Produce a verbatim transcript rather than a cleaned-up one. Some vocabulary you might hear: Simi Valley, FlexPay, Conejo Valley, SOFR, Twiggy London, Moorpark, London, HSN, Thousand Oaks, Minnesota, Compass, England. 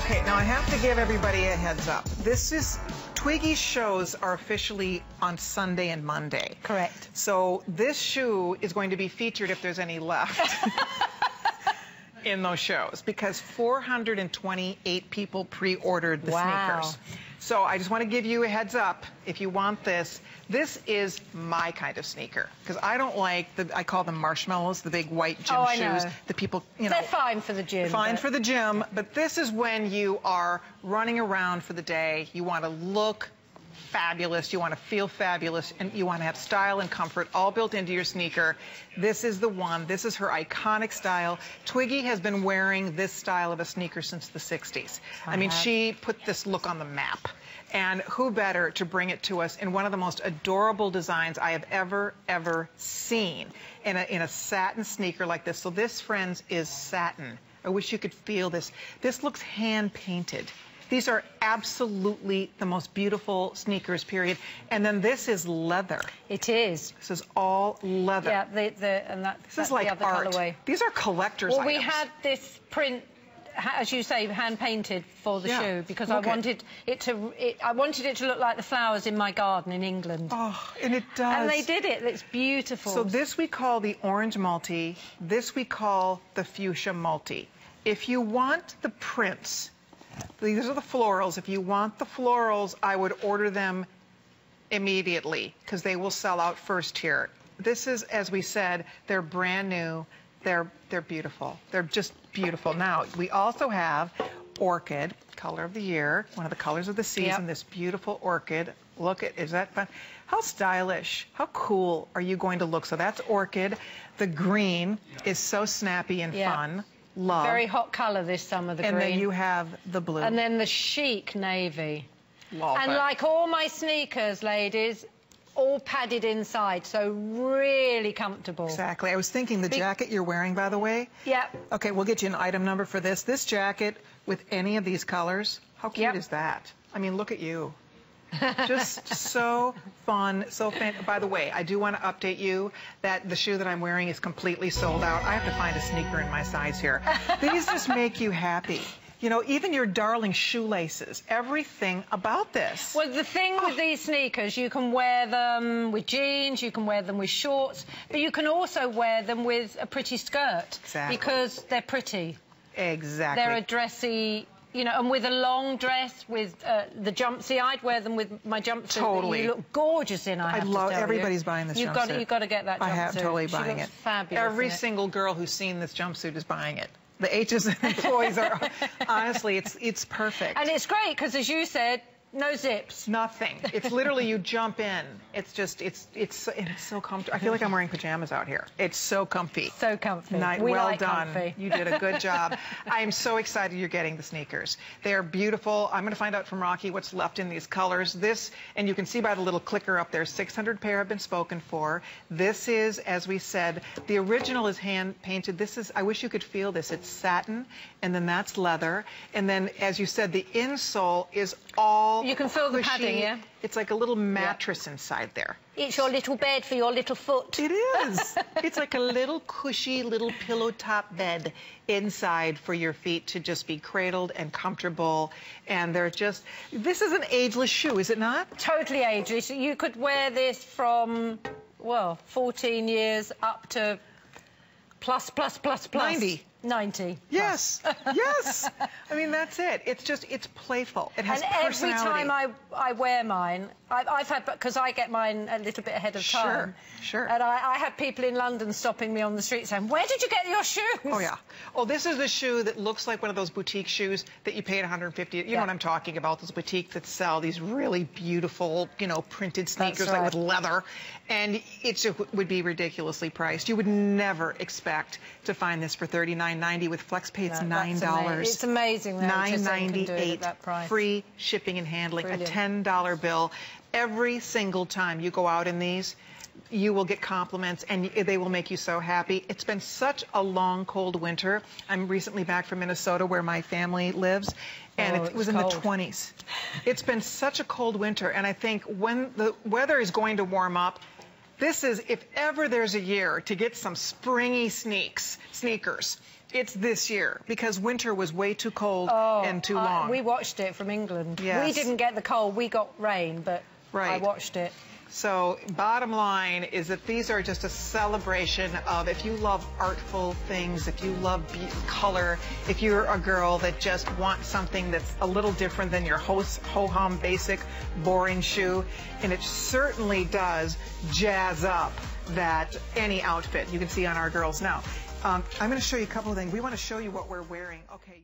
Okay, now I have to give everybody a heads up. This is, Twiggy shows are officially on Sunday and Monday. Correct. So this shoe is going to be featured, if there's any left, in those shows, because four hundred twenty-eight people pre-ordered the wow. sneakers. So I just want to give you a heads up, if you want this, this is my kind of sneaker. Because I don't like, the, I call them marshmallows, the big white gym oh, shoes. Know. The people, you know. They're fine for the gym. Fine but... for the gym, but this is when you are running around for the day, you want to look fabulous, you want to feel fabulous, and you want to have style and comfort all built into your sneaker. This is the one. This is her iconic style. Twiggy has been wearing this style of a sneaker since the sixties. I mean, she put this look on the map. And who better to bring it to us in one of the most adorable designs I have ever, ever seen in a, in a satin sneaker like this. So this, friends, is satin. I wish you could feel this. This looks hand-painted. These are absolutely the most beautiful sneakers, period. And then this is leather. It is. This is all leather. Yeah, the, the, and that, this that's is like the other art. Colorway. These are collector's well, items. We had this print, as you say, hand-painted for the yeah. shoe because look I wanted it, it to. It, I wanted it to look like the flowers in my garden in England. Oh, and it does. And they did it. It's beautiful. So this we call the orange multi. This we call the fuchsia multi. If you want the prints. These are the florals. If you want the florals, I would order them immediately because they will sell out first here. This is, as we said, they're brand new. They're, they're beautiful. They're just beautiful. Now, we also have orchid, color of the year, one of the colors of the season, yep. This beautiful orchid. Look at, is that fun? How stylish, how cool are you going to look? So that's orchid. The green is so snappy and yeah. fun. Love. Very hot colour this summer, the and green. And then you have the blue. And then the chic navy. Love and it. Like all my sneakers, ladies, all padded inside, so really comfortable. Exactly. I was thinking the Be jacket you're wearing, by the way. Yeah. Okay, we'll get you an item number for this. This jacket with any of these colours, how cute yep. is that? I mean, look at you. Just so fun, so fan. By the way, I do want to update you that the shoe that I'm wearing is completely sold out. I have to find a sneaker in my size here. These just make you happy. You know, even your darling shoelaces, everything about this. Well, the thing with oh. these sneakers, you can wear them with jeans, you can wear them with shorts, but you can also wear them with a pretty skirt. Exactly. Because they're pretty. Exactly. They're a dressy... You know, and with a long dress, with uh, the jumpsuit, I'd wear them with my jumpsuit. Totally, you look gorgeous in. I, I have love. To tell everybody's you. Buying this. You've jumpsuit. Got to, you've got to get that. Jumpsuit. I am totally she buying looks it. Fabulous. Every it? single girl who's seen this jumpsuit is buying it. The H S N employees are. Honestly, it's it's perfect. And it's great because, as you said, no zips. Nothing. It's literally you jump in. It's just it's it's it's so comfortable. I feel like I'm wearing pajamas out here. It's so comfy. So comfy. Night, we well like done. Comfy. You did a good job. I am so excited you're getting the sneakers. They are beautiful. I'm going to find out from Rocky what's left in these colors. This, and you can see by the little clicker up there, six hundred pair have been spoken for. This is, as we said, the original is hand painted. This is. I wish you could feel this. It's satin, and then that's leather, and then as you said, the insole is all. You can feel the padding, yeah? It's like a little mattress yeah. inside there. It's your little bed for your little foot. It is. It's like a little cushy little pillow top bed inside for your feet to just be cradled and comfortable. And they're just... This is an ageless shoe, is it not? Totally ageless. You could wear this from, well, fourteen years up to plus, plus, plus, plus. ninety. ninety. Yes, yes. I mean, that's it. It's just, it's playful. It has personality. And every time I, I wear mine, I've, I've had, because I get mine a little bit ahead of time. Sure, sure. And I, I have people in London stopping me on the street saying, where did you get your shoes? Oh, yeah. Oh, this is the shoe that looks like one of those boutique shoes that you paid one hundred fifty dollars. You yeah. know what I'm talking about, those boutiques that sell these really beautiful, you know, printed sneakers right. like with leather. And it would be ridiculously priced. You would never expect to find this for thirty-nine dollars. nine ninety with FlexPay, it's nine dollars. It's amazing. nine ninety-eight, free shipping and handling. Brilliant. A ten dollar bill. Every single time you go out in these, you will get compliments, and they will make you so happy. It's been such a long, cold winter. I'm recently back from Minnesota, where my family lives, and oh, it, it was cold. In the twenties. It's been such a cold winter, and I think when the weather is going to warm up. This is, if ever there's a year to get some springy sneaks, sneakers, It's this year, because winter was way too cold oh, and too long. I, we watched it from England. Yes. We didn't get the cold, we got rain, but right. I watched it. So bottom line is that these are just a celebration of, if you love artful things, if you love color, if you're a girl that just wants something that's a little different than your ho-hum basic boring shoe, and it certainly does jazz up that any outfit you can see on our girls now. Um, I'm going to show you a couple of things. We want to show you what we're wearing. Okay.